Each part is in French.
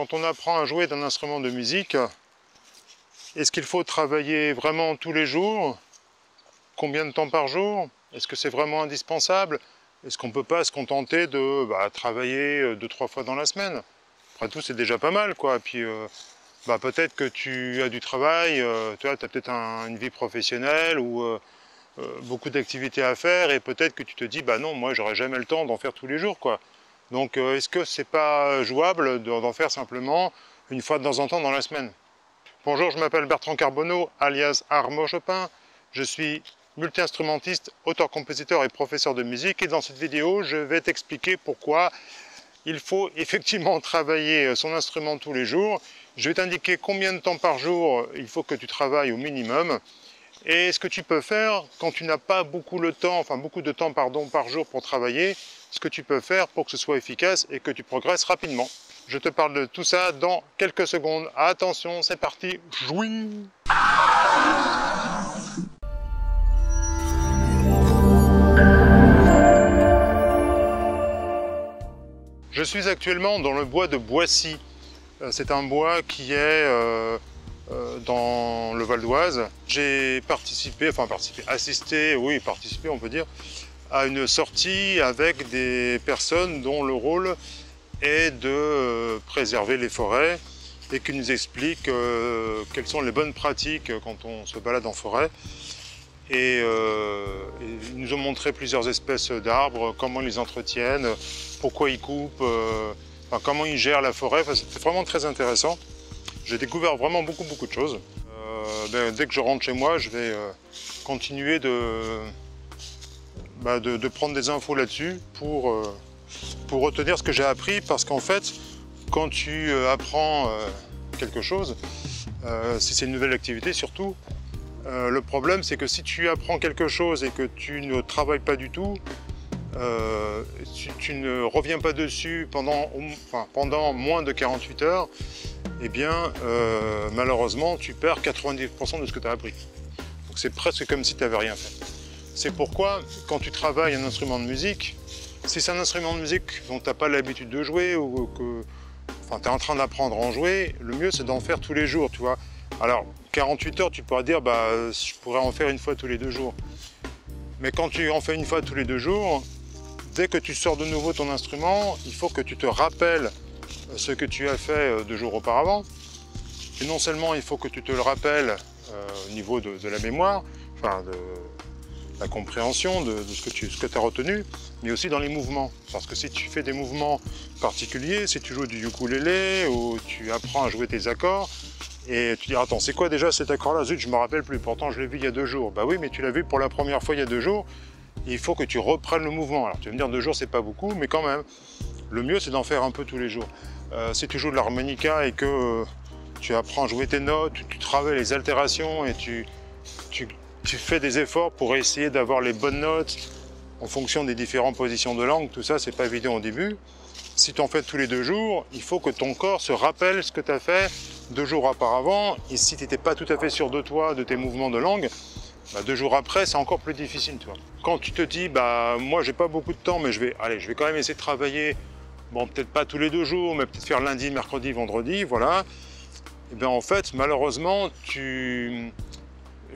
quand on apprend à jouer d'un instrument de musique, est-ce qu'il faut travailler vraiment tous les jours? Combien de temps par jour? Est-ce que c'est vraiment indispensable? Est-ce qu'on ne peut pas se contenter de travailler 2-3 fois dans la semaine? Après tout, c'est déjà pas mal, quoi. Puis, peut-être que tu as du travail, tu as peut-être une vie professionnelle ou beaucoup d'activités à faire, et peut-être que tu te dis, bah non, moi j'aurai jamais le temps d'en faire tous les jours, quoi. Donc est-ce que c'est pas jouable d'en faire simplement une fois de temps en temps dans la semaine? Bonjour, je m'appelle Bertrand Carbonneau, alias HarmoChopin. Je suis multi-instrumentiste, auteur-compositeur et professeur de musique, et dans cette vidéo, je vais t'expliquer pourquoi il faut effectivement travailler son instrument tous les jours. Je vais t'indiquer combien de temps par jour il faut que tu travailles au minimum et ce que tu peux faire quand tu n'as pas beaucoup de temps par jour pour travailler, ce que tu peux faire pour que ce soit efficace et que tu progresses rapidement. Je te parle de tout ça dans quelques secondes. Attention, c'est parti, jouis! Je suis actuellement dans le bois de Boissy. C'est un bois qui est dans le Val d'Oise. J'ai participé, on peut dire, à une sortie avec des personnes dont le rôle est de préserver les forêts et qui nous expliquent quelles sont les bonnes pratiques quand on se balade en forêt. Et ils nous ont montré plusieurs espèces d'arbres, comment ils les entretiennent, pourquoi ils coupent, comment ils gèrent la forêt. C'était vraiment très intéressant. J'ai découvert vraiment beaucoup de choses. Dès que je rentre chez moi, je vais continuer de prendre des infos là-dessus pour retenir ce que j'ai appris, parce qu'en fait, quand tu apprends quelque chose, si c'est une nouvelle activité surtout, le problème, c'est que si tu apprends quelque chose et que tu ne travailles pas du tout, tu ne reviens pas dessus pendant moins de 48 heures, eh bien, malheureusement, tu perds 90% de ce que tu as appris. Donc c'est presque comme si tu n'avais rien fait. C'est pourquoi, quand tu travailles un instrument de musique, si c'est un instrument de musique dont tu n'as pas l'habitude de jouer ou que tu es en train d'apprendre à en jouer, le mieux, c'est d'en faire tous les jours, tu vois. Alors, 48 heures, tu pourras dire, je pourrais en faire une fois tous les deux jours. Mais quand tu en fais une fois tous les deux jours, dès que tu sors de nouveau ton instrument, il faut que tu te rappelles ce que tu as fait 2 jours auparavant. Et non seulement il faut que tu te le rappelles au niveau de la mémoire, de la compréhension de ce que tu as retenu, mais aussi dans les mouvements. Parce que si tu fais des mouvements particuliers, si tu joues du ukulélé ou tu apprends à jouer tes accords, et tu dis, attends, c'est quoi déjà cet accord-là? Zut, je ne me rappelle plus, pourtant je l'ai vu il y a 2 jours. Bah oui, mais tu l'as vu pour la première fois il y a 2 jours, il faut que tu reprennes le mouvement. Alors tu vas me dire, 2 jours, c'est pas beaucoup, mais quand même, le mieux, c'est d'en faire un peu tous les jours. Si tu joues de l'harmonica et que tu apprends à jouer tes notes, tu travailles les altérations et tu fais des efforts pour essayer d'avoir les bonnes notes en fonction des différentes positions de langue, tout ça, c'est pas évident au début. Si tu en fais tous les 2 jours, il faut que ton corps se rappelle ce que tu as fait 2 jours auparavant. Et si tu n'étais pas tout à fait sûr de toi, de tes mouvements de langue, 2 jours après, c'est encore plus difficile. Tu vois. Quand tu te dis, moi, j'ai pas beaucoup de temps, mais je vais quand même essayer de travailler, bon, peut-être pas tous les 2 jours, mais peut-être faire lundi, mercredi, vendredi, voilà. Et bien, en fait, malheureusement, je ne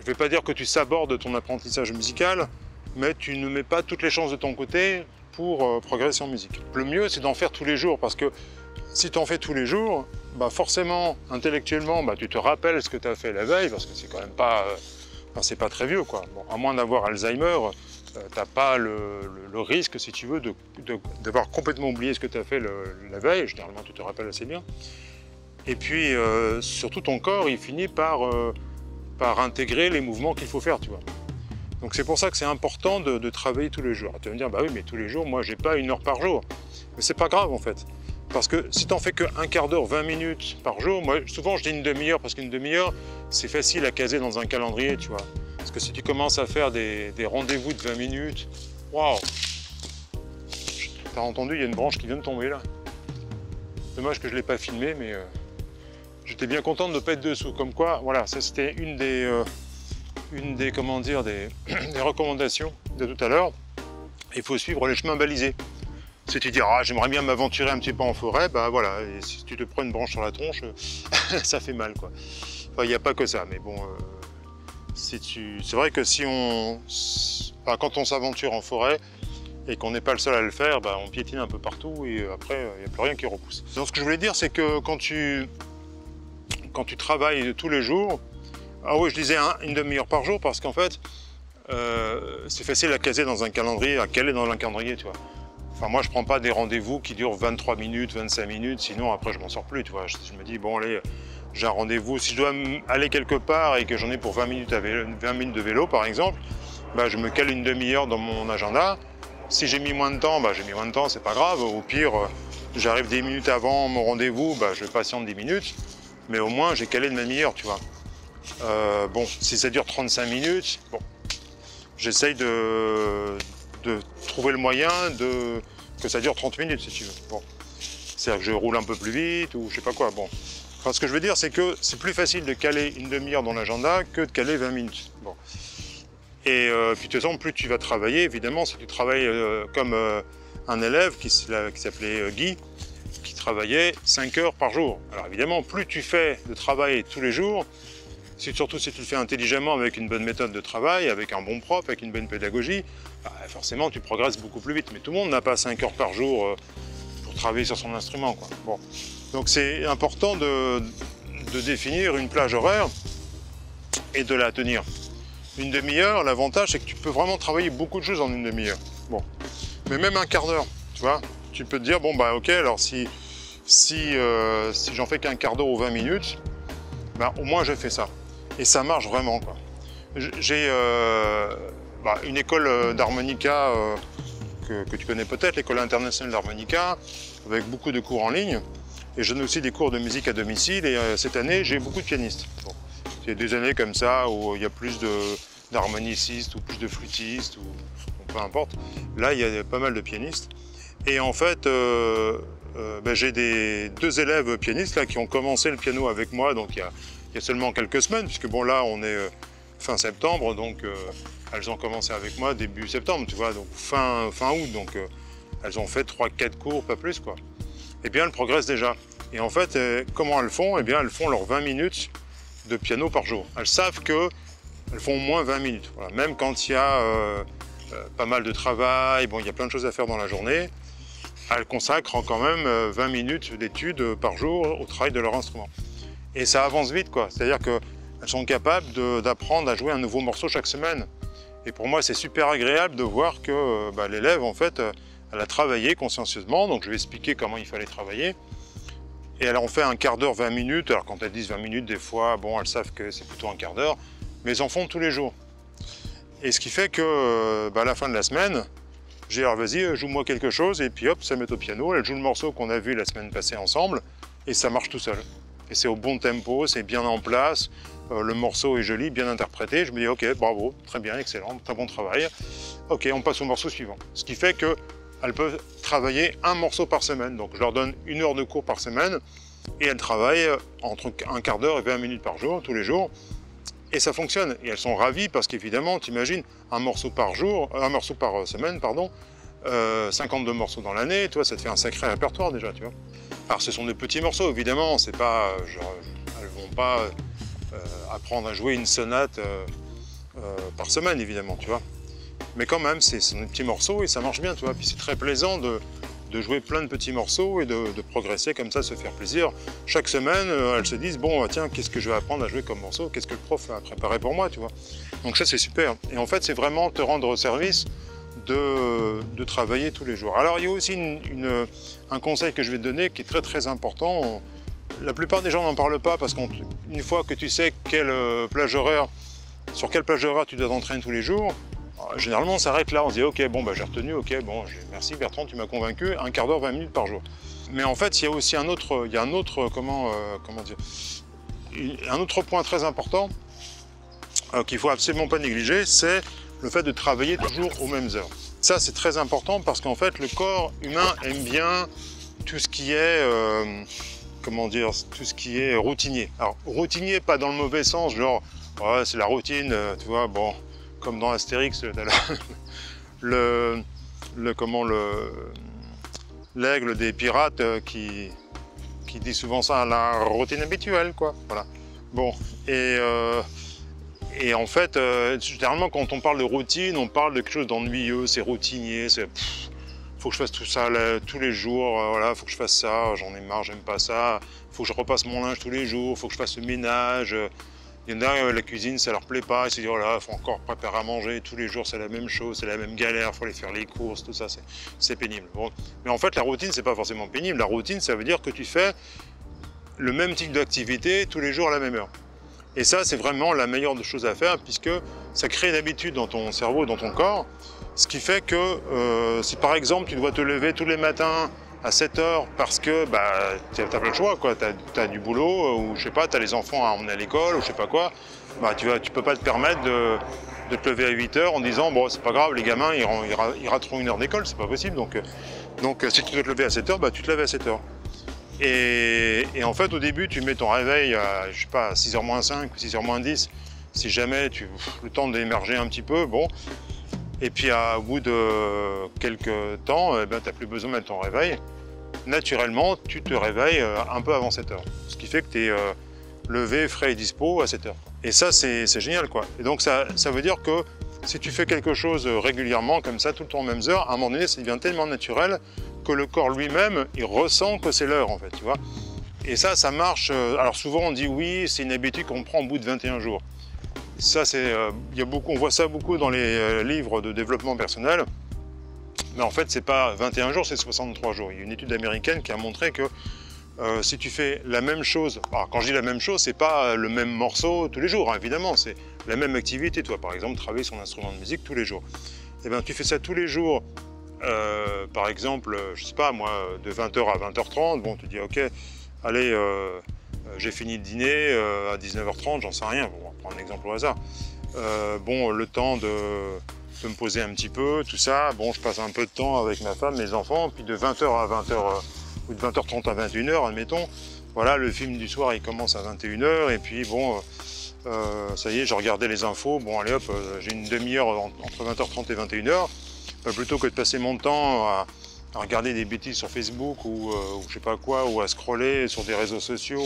vais pas dire que tu sabordes ton apprentissage musical, mais tu ne mets pas toutes les chances de ton côté pour progresser en musique. Le mieux, c'est d'en faire tous les jours, parce que si tu en fais tous les jours, forcément, intellectuellement, tu te rappelles ce que tu as fait la veille, parce que c'est quand même pas... c'est pas très vieux, quoi. Bon, à moins d'avoir Alzheimer, tu n'as pas le risque, si tu veux, d'avoir complètement oublié ce que tu as fait la veille. Généralement, tu te rappelles assez bien. Et puis, surtout, ton corps, il finit par intégrer les mouvements qu'il faut faire, tu vois. Donc c'est pour ça que c'est important de travailler tous les jours. Tu vas me dire, bah oui, mais tous les jours, moi, j'ai pas 1 heure par jour. Mais c'est pas grave, en fait. Parce que si t'en fais que un quart d'heure, 20 minutes par jour, moi, souvent, je dis une demi-heure, parce qu'une demi-heure, c'est facile à caser dans un calendrier, tu vois. Parce que si tu commences à faire des rendez-vous de 20 minutes, waouh! T'as entendu, il y a une branche qui vient de tomber, là. Dommage que je l'ai pas filmé, mais j'étais bien content de ne pas être dessous. Comme quoi, voilà, ça, c'était une des recommandations de tout à l'heure. Il faut suivre les chemins balisés. Si tu dis ah, j'aimerais bien m'aventurer un petit peu en forêt, bah voilà, et si tu te prends une branche sur la tronche, ça fait mal quoi. Enfin, il n'y a pas que ça, mais bon, si tu... c'est vrai que si on... Enfin, quand on s'aventure en forêt et qu'on n'est pas le seul à le faire, bah, on piétine un peu partout et après, il n'y a plus rien qui repousse. Donc ce que je voulais dire, c'est que quand tu travailles tous les jours, ah oui, je disais une demi-heure par jour parce qu'en fait, c'est facile à caser dans un calendrier, à caler dans un calendrier, tu vois. Enfin, moi, je ne prends pas des rendez-vous qui durent 23 minutes, 25 minutes, sinon après, je m'en sors plus, tu vois. Je me dis, bon, allez, j'ai un rendez-vous. Si je dois aller quelque part et que j'en ai pour 20 minutes, 20 minutes de vélo, par exemple, bah, je me cale une demi-heure dans mon agenda. Si j'ai mis moins de temps, bah, j'ai mis moins de temps, c'est pas grave. Au pire, j'arrive 10 minutes avant mon rendez-vous, bah, je patiente 10 minutes. Mais au moins, j'ai calé une demi-heure, tu vois. Bon, si ça dure 35 minutes, bon, j'essaye de trouver le moyen que ça dure 30 minutes, si tu veux. Bon, c'est-à-dire que je roule un peu plus vite ou je sais pas quoi. Bon, enfin, ce que je veux dire, c'est que c'est plus facile de caler une demi-heure dans l'agenda que de caler 20 minutes. Bon. Et puis de toute façon, plus tu vas travailler, évidemment, si tu travailles comme un élève qui s'appelait Guy, qui travaillait 5 heures par jour. Alors évidemment, plus tu fais de travail tous les jours, surtout si tu le fais intelligemment, avec une bonne méthode de travail, avec un bon prof, avec une bonne pédagogie, bah, forcément, tu progresses beaucoup plus vite. Mais tout le monde n'a pas 5 heures par jour pour travailler sur son instrument, quoi. Bon. Donc c'est important de définir une plage horaire et de la tenir. Une demi-heure, l'avantage, c'est que tu peux vraiment travailler beaucoup de choses en une demi-heure. Bon, mais même un quart d'heure, tu vois. Tu peux te dire, bon, bah, ok, alors si j'en fais qu'un quart d'heure ou 20 minutes, bah, au moins, je fais ça. Et ça marche vraiment, quoi. J'ai bah, une école d'harmonica que tu connais peut-être, l'École Internationale d'Harmonica, avec beaucoup de cours en ligne. Et je donne aussi des cours de musique à domicile. Et cette année, j'ai beaucoup de pianistes. Bon. C'est des années comme ça où il y a plus d'harmonicistes ou plus de flûtistes, ou peu importe. Là, il y a pas mal de pianistes. Et en fait, ben, j'ai deux élèves pianistes là, qui ont commencé le piano avec moi, donc il y a seulement quelques semaines, puisque bon, là, on est fin septembre, donc elles ont commencé avec moi début septembre, tu vois, donc fin août, donc elles ont fait 3-4 cours, pas plus, quoi. Et bien, elles progressent déjà. Et en fait, comment elles font? Eh bien, elles font leurs 20 minutes de piano par jour. Elles savent qu'elles font au moins 20 minutes. Voilà. Même quand il y a pas mal de travail, bon, il y a plein de choses à faire dans la journée, elles consacrent quand même 20 minutes d'études par jour au travail de leur instrument. Et ça avance vite, quoi. C'est-à-dire qu'elles sont capables d'apprendre à jouer un nouveau morceau chaque semaine. Et pour moi, c'est super agréable de voir que bah, l'élève, en fait, elle a travaillé consciencieusement, donc je vais expliquer comment il fallait travailler. Et alors on fait un quart d'heure, 20 minutes, alors quand elles disent 20 minutes, des fois, bon, elles savent que c'est plutôt un quart d'heure, mais elles en font tous les jours. Et ce qui fait que, bah, à la fin de la semaine, j'ai leur vas-y, joue-moi quelque chose, et puis hop, ça met au piano, elle joue le morceau qu'on a vu la semaine passée ensemble, et ça marche tout seul. Et c'est au bon tempo, c'est bien en place, le morceau est joli, bien interprété, je me dis ok, bravo, très bien, excellent, très bon travail, ok, on passe au morceau suivant. Ce qui fait que elles peuvent travailler un morceau par semaine. Donc je leur donne une heure de cours par semaine et elles travaillent entre un quart d'heure et 20 minutes par jour, tous les jours. Et ça fonctionne. Et elles sont ravies parce qu'évidemment, tu imagines un morceau par semaine, pardon, 52 morceaux dans l'année, toi, ça te fait un sacré répertoire déjà, tu vois. Alors ce sont des petits morceaux, évidemment, c'est pas, genre, elles ne vont pas apprendre à jouer une sonate par semaine, évidemment, tu vois. Mais quand même, c'est des petits morceaux et ça marche bien, tu vois. Puis c'est très plaisant de jouer plein de petits morceaux et de progresser comme ça, se faire plaisir. Chaque semaine, elles se disent, bon, tiens, qu'est-ce que je vais apprendre à jouer comme morceau? Qu'est-ce que le prof a préparé pour moi, tu vois? Donc ça, c'est super. Et en fait, c'est vraiment te rendre au service de travailler tous les jours. Alors, il y a aussi un conseil que je vais te donner qui est très, très important. La plupart des gens n'en parlent pas parce qu'une fois que tu sais sur quelle plage horaire tu dois t'entraîner tous les jours, généralement, on s'arrête là, on se dit « Ok, bon, bah, j'ai retenu, ok, bon, merci Bertrand, tu m'as convaincu, un quart d'heure, 20 minutes par jour. » Mais en fait, il y a aussi un autre point très important qu'il ne faut absolument pas négliger, c'est le fait de travailler toujours aux mêmes heures. Ça, c'est très important parce qu'en fait, le corps humain aime bien tout ce qui est, tout ce qui est routinier. Alors, routinier, pas dans le mauvais sens, genre « Ouais, c'est la routine, tu vois, bon... » comme dans Astérix, le l'aigle des pirates qui dit souvent ça à la routine habituelle, quoi. Voilà. Bon, et en fait, généralement, quand on parle de routine, on parle de quelque chose d'ennuyeux, c'est routinier, c'est faut que je fasse tout ça là, tous les jours, voilà, faut que je fasse ça, j'en ai marre, j'aime pas ça, faut que je repasse mon linge tous les jours, faut que je fasse le ménage. Il y en a, la cuisine, ça leur plaît pas, ils se disent, oh là, faut encore préparer à manger, tous les jours c'est la même chose, c'est la même galère, faut aller faire les courses, tout ça, c'est pénible. Bon. Mais en fait, la routine, c'est pas forcément pénible, la routine, ça veut dire que tu fais le même type d'activité tous les jours à la même heure. Et ça, c'est vraiment la meilleure chose à faire, puisque ça crée une habitude dans ton cerveau, dans ton corps, ce qui fait que si par exemple, tu dois te lever tous les matins à 7 h parce que bah, tu n'as pas le choix, tu as du boulot, ou je sais pas, tu as les enfants à emmener à l'école, ou je sais pas quoi, bah, tu peux pas te permettre de te lever à 8 h en disant, bon, c'est pas grave, les gamins, ils rateront une heure d'école, c'est pas possible. Donc si tu dois te lever à 7 h, bah, tu te lèves à 7 h. Et en fait, au début, tu mets ton réveil à, je sais pas, 6 h moins 5 ou 6 h moins 10, si jamais tu le temps d'émerger un petit peu, bon. Et puis, au bout de quelques temps, eh ben, tu n'as plus besoin de mettre ton réveil. Naturellement, tu te réveilles un peu avant 7 h. Ce qui fait que tu es levé, frais et dispo à 7 h. Et ça, c'est génial, quoi. Et donc, ça veut dire que si tu fais quelque chose régulièrement, comme ça, tout le temps aux mêmes heures, à un moment donné, ça devient tellement naturel que le corps lui-même, il ressent que c'est l'heure, en fait, tu vois. Et ça marche. Alors, souvent, on dit oui, c'est une habitude qu'on prend au bout de 21 jours. Ça, c'est, on voit ça beaucoup dans les livres de développement personnel, mais en fait, c'est pas 21 jours, c'est 63 jours. Il y a une étude américaine qui a montré que si tu fais la même chose, alors quand je dis la même chose, c'est pas le même morceau tous les jours, hein, évidemment, c'est la même activité. Toi, par exemple, travailler son instrument de musique tous les jours. Et bien, tu fais ça tous les jours, par exemple, je sais pas moi, de 20 h à 20 h 30, bon, tu dis, ok, allez, j'ai fini le dîner à 19 h 30, j'en sais rien, bon, on va prendre un exemple au hasard. Bon, le temps de me poser un petit peu, tout ça, bon, je passe un peu de temps avec ma femme, mes enfants, puis de 20 h à 20 h, ou de 20 h 30 à 21 h, admettons, voilà, le film du soir, il commence à 21 h, et puis bon, ça y est, je regardais les infos, bon, allez hop, j'ai une demi-heure entre 20 h 30 et 21 h, plutôt que de passer mon temps à regarder des bêtises sur Facebook ou je sais pas quoi, ou à scroller sur des réseaux sociaux,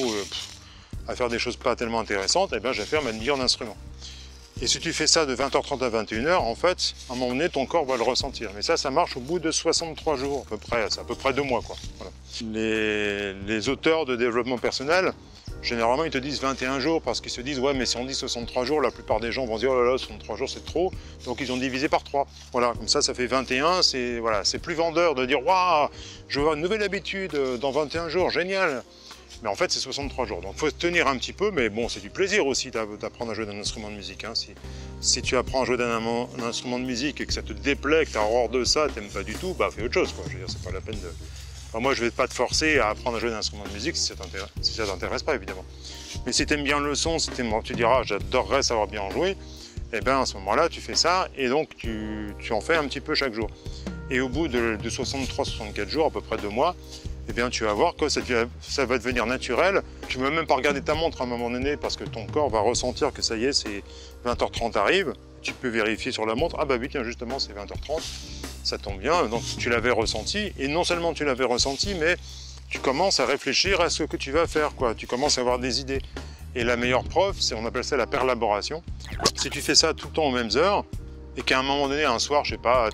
à faire des choses pas tellement intéressantes, et bien je vais faire ma demi-heure d'instrument. Et si tu fais ça de 20 h 30 à 21 h, en fait, à un moment donné, ton corps va le ressentir. Mais ça marche au bout de 63 jours, à peu près, c'est à peu près 2 mois, quoi. Voilà. Les auteurs de développement personnel, généralement, ils te disent 21 jours parce qu'ils se disent, ouais, mais si on dit 63 jours, la plupart des gens vont se dire, oh là là, 63 jours, c'est trop. Donc, ils ont divisé par 3. Voilà, comme ça, ça fait 21. C'est voilà, c'est plus vendeur de dire, waouh, je veux avoir une nouvelle habitude dans 21 jours, génial. Mais en fait, c'est 63 jours. Donc, il faut se tenir un petit peu, mais bon, c'est du plaisir aussi d'apprendre à jouer d'un instrument de musique. Hein. Si tu apprends à jouer d'un instrument de musique et que ça te déplaît, que tu as horreur de ça, tu n'aimes pas du tout, bah, fais autre chose, quoi. Je veux dire, c'est pas la peine de. Enfin, moi, je ne vais pas te forcer à apprendre à jouer d'un instrument de musique si ça ne t'intéresse pas, évidemment. Mais si tu aimes bien le son, si tu diras, j'adorerais savoir bien en jouer, et bien à ce moment-là, tu fais ça et donc tu en fais un petit peu chaque jour. Et au bout de 63-64 jours, à peu près 2 mois, et bien tu vas voir que ça va devenir naturel. Tu ne vas même pas regarder ta montre à un moment donné parce que ton corps va ressentir que ça y est, c'est 20 h 30 arrive. Tu peux vérifier sur la montre, ah bah oui, tiens, justement, c'est 20 h 30. Ça tombe bien, donc tu l'avais ressenti, et non seulement tu l'avais ressenti, mais tu commences à réfléchir à ce que tu vas faire, quoi. Tu commences à avoir des idées. Et la meilleure preuve, c'est, on appelle ça la perlaboration. Si tu fais ça tout le temps aux mêmes heures, et qu'à un moment donné, un soir, je sais pas,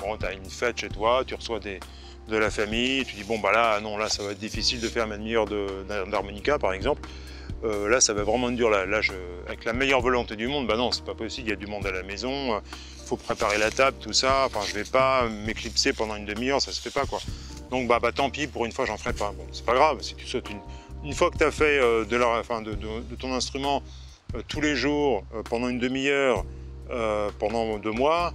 bon, t'as une fête chez toi, tu reçois de la famille, tu dis, bon, bah là, non, là, ça va être difficile de faire ma demi-heure d'harmonica, par exemple. Là, ça va vraiment être dur, là avec la meilleure volonté du monde, bah non, c'est pas possible, il y a du monde à la maison, faut préparer la table, tout ça, enfin, je vais pas m'éclipser pendant une demi-heure, ça se fait pas, quoi. Donc, bah tant pis, pour une fois, j'en ferai pas. Bon, c'est pas grave, si tu sautes une fois que tu as fait de ton instrument tous les jours, pendant une demi-heure, pendant 2 mois,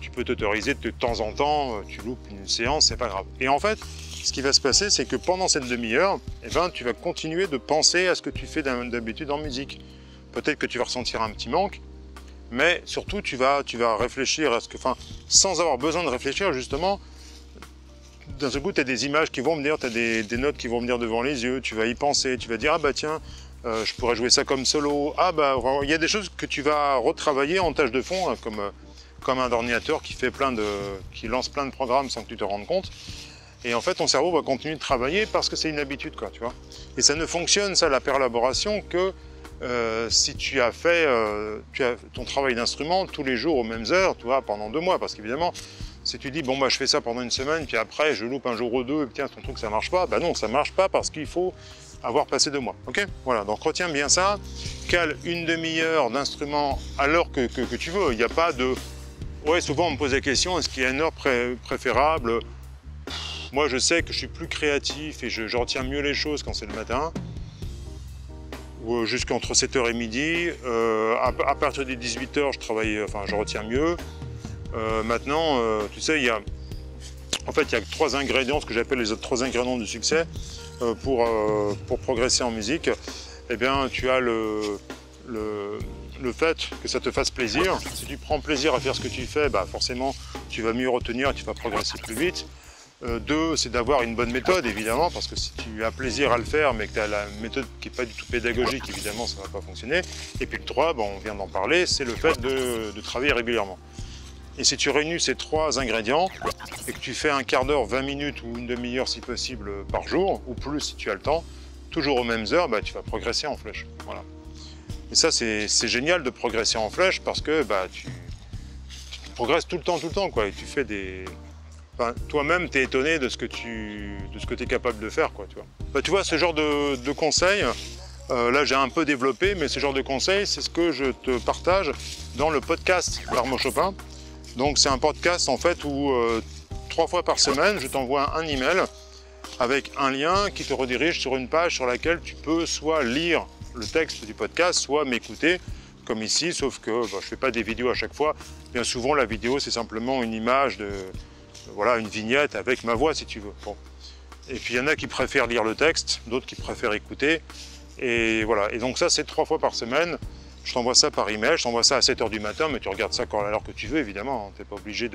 tu peux t'autoriser de temps en temps, tu loupes une séance, c'est pas grave. Et en fait, ce qui va se passer, c'est que pendant cette demi-heure, eh ben, tu vas continuer de penser à ce que tu fais d'habitude en musique. Peut-être que tu vas ressentir un petit manque, mais surtout tu vas réfléchir à ce que, enfin, sans avoir besoin de réfléchir justement, d'un seul coup, tu as des images qui vont venir, tu as des notes qui vont venir devant les yeux, tu vas y penser, tu vas dire, ah bah tiens, je pourrais jouer ça comme solo, ah bah, il y a des choses que tu vas retravailler en tâche de fond, hein, comme un ordinateur qui lance plein de programmes sans que tu te rendes compte. Et en fait, ton cerveau va continuer de travailler parce que c'est une habitude, quoi, tu vois. Et ça ne fonctionne, ça, la perlaboration, que si tu as fait ton travail d'instrument tous les jours aux mêmes heures, tu vois, pendant 2 mois. Parce qu'évidemment, si tu dis, bon, bah, je fais ça pendant une semaine, puis après, je loupe un jour ou deux, et tiens, ton truc, ça marche pas. Bah non, ça marche pas parce qu'il faut avoir passé 2 mois. Ok, voilà, donc retiens bien ça. Cale une demi-heure d'instrument à l'heure que tu veux. Il n'y a pas de... Ouais, souvent, on me pose la question, est-ce qu'il y a une heure préférable? Moi, je sais que je suis plus créatif et je retiens mieux les choses quand c'est le matin, ou jusqu'entre 7h et midi. À partir des 18h, je retiens mieux. Maintenant, tu sais, il y a 3 ingrédients, ce que j'appelle les 3 ingrédients du succès pour progresser en musique. Eh bien, tu as le fait que ça te fasse plaisir. Si tu prends plaisir à faire ce que tu fais, bah forcément, tu vas mieux retenir et tu vas progresser plus vite. 2, c'est d'avoir une bonne méthode, évidemment, parce que si tu as plaisir à le faire, mais que tu as la méthode qui n'est pas du tout pédagogique, évidemment, ça ne va pas fonctionner. Et puis le 3, ben, on vient d'en parler, c'est le fait de travailler régulièrement. Et si tu réunis ces 3 ingrédients, et que tu fais un quart d'heure, 20 minutes ou une demi-heure, si possible, par jour, ou plus si tu as le temps, toujours aux mêmes heures, ben, tu vas progresser en flèche. Voilà. Et ça, c'est génial de progresser en flèche, parce que ben, tu progresses tout le temps, quoi, et tu fais des... Enfin, toi-même, tu es étonné de ce que tu es capable de faire, quoi, tu vois. Bah, tu vois, ce genre de conseils, là j'ai un peu développé, mais ce genre de conseils, c'est ce que je te partage dans le podcast HarmoChopin. Donc c'est un podcast en fait où 3 fois par semaine, je t'envoie un email avec un lien qui te redirige sur une page sur laquelle tu peux soit lire le texte du podcast, soit m'écouter. Comme ici, sauf que bah, je fais pas des vidéos à chaque fois. Bien souvent, la vidéo, c'est simplement une image de... Voilà, une vignette avec ma voix si tu veux. Bon. Et puis il y en a qui préfèrent lire le texte, d'autres qui préfèrent écouter. Et voilà. Et donc ça, c'est 3 fois par semaine. Je t'envoie ça par email, je t'envoie ça à 7h du matin, mais tu regardes ça quand à l'heure que tu veux, évidemment. Tu n'es pas obligé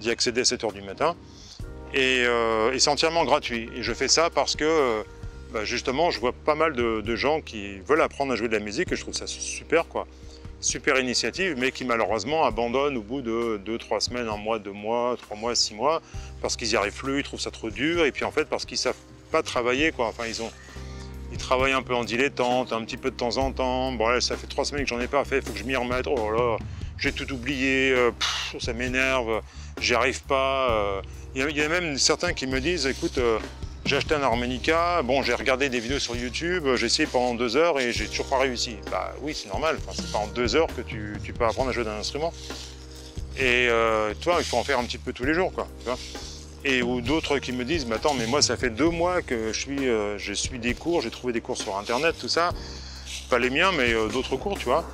d'y accéder à 7h du matin. Et c'est entièrement gratuit. Et je fais ça parce que, bah, justement, je vois pas mal de gens qui veulent apprendre à jouer de la musique et je trouve ça super, quoi. Super initiative, mais qui malheureusement abandonnent au bout de 2-3 semaines, 1 mois, 2 mois, 3 mois, 6 mois, parce qu'ils n'y arrivent plus, ils trouvent ça trop dur, et puis en fait parce qu'ils ne savent pas travailler, quoi. Enfin, ils travaillent un peu en dilettante, un petit peu de temps en temps. Bon, là, ça fait 3 semaines que j'en ai pas fait, il faut que je m'y remette. Oh là, j'ai tout oublié, ça m'énerve, j'y arrive pas. Il y a même certains qui me disent, écoute, j'ai acheté un harmonica, bon, j'ai regardé des vidéos sur YouTube, j'ai essayé pendant 2 heures et j'ai toujours pas réussi. Bah oui, c'est normal, enfin, c'est pas en 2 heures que tu peux apprendre à jouer d'un instrument. Et toi, il faut en faire un petit peu tous les jours, quoi, tu vois. Et ou d'autres qui me disent, mais attends, mais moi, ça fait 2 mois que je suis des cours, j'ai trouvé des cours sur Internet, tout ça. Pas les miens, mais d'autres cours, tu vois.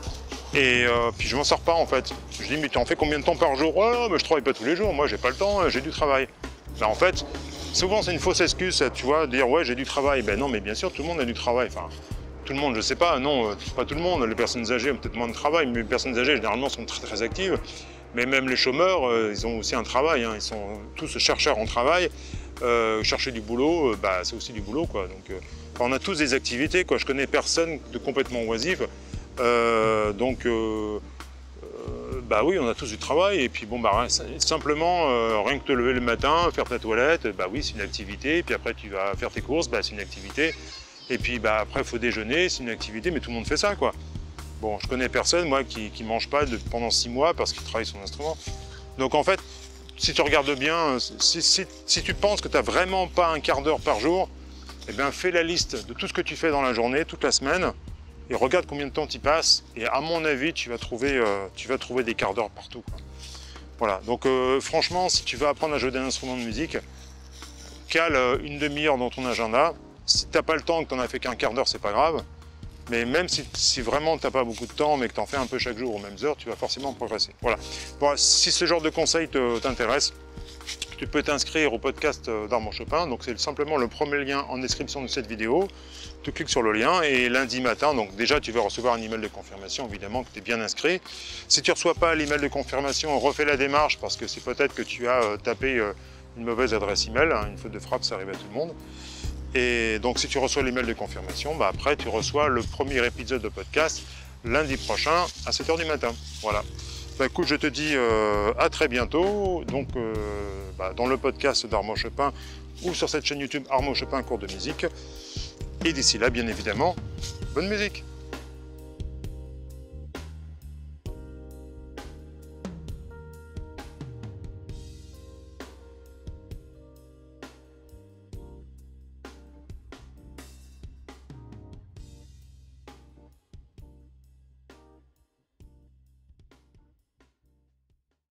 Et puis je m'en sors pas, en fait. Je dis, mais tu en fais combien de temps par jour? Oh, mais je travaille pas tous les jours, moi, j'ai pas le temps, j'ai du travail. Là, en fait, souvent, c'est une fausse excuse, tu vois, dire « ouais, j'ai du travail ». Ben non, mais bien sûr, tout le monde a du travail. Enfin, tout le monde, je sais pas, non, pas tout le monde. Les personnes âgées ont peut-être moins de travail, mais les personnes âgées, généralement, sont très, très actives. Mais même les chômeurs, ils ont aussi un travail, hein. Ils sont tous chercheurs en travail. Chercher du boulot, bah, c'est aussi du boulot, quoi. Donc, on a tous des activités, quoi. Je connais personne de complètement oisif. Bah oui, on a tous du travail, et puis bon, bah, simplement, rien que te lever le matin, faire ta toilette, bah oui, c'est une activité, et puis après tu vas faire tes courses, bah c'est une activité, et puis bah après il faut déjeuner, c'est une activité, mais tout le monde fait ça, quoi. Bon, je connais personne, moi, qui mange pas pendant 6 mois parce qu'il travaille son instrument. Donc en fait, si tu regardes bien, si tu penses que tu n'as vraiment pas un quart d'heure par jour, eh bien fais la liste de tout ce que tu fais dans la journée, toute la semaine, et regarde combien de temps tu passes, et à mon avis, tu vas trouver des quarts d'heure partout, quoi. Voilà, donc franchement, si tu veux apprendre à jouer d'un instrument de musique, cale une demi-heure dans ton agenda. Si t'as pas le temps, que t'en as fait qu'un quart d'heure, c'est pas grave. Mais même si vraiment t'as pas beaucoup de temps, mais que t'en fais un peu chaque jour aux mêmes heures, tu vas forcément progresser. Voilà, bon, si ce genre de conseil t'intéresse, tu peux t'inscrire au podcast d'HarmoChopin, donc c'est simplement le premier lien en description de cette vidéo. Tu cliques sur le lien et lundi matin, donc déjà tu vas recevoir un email de confirmation, évidemment que tu es bien inscrit. Si tu ne reçois pas l'email de confirmation, refais la démarche parce que c'est peut-être que tu as tapé une mauvaise adresse email, hein, une faute de frappe, ça arrive à tout le monde. Et donc si tu reçois l'email de confirmation, bah, après tu reçois le premier épisode de podcast lundi prochain à 7h du matin. Voilà. Bah, écoute, je te dis à très bientôt. Donc, dans le podcast d'HarmoChopin, ou sur cette chaîne YouTube HarmoChopin cours de musique. Et d'ici là, bien évidemment, bonne musique!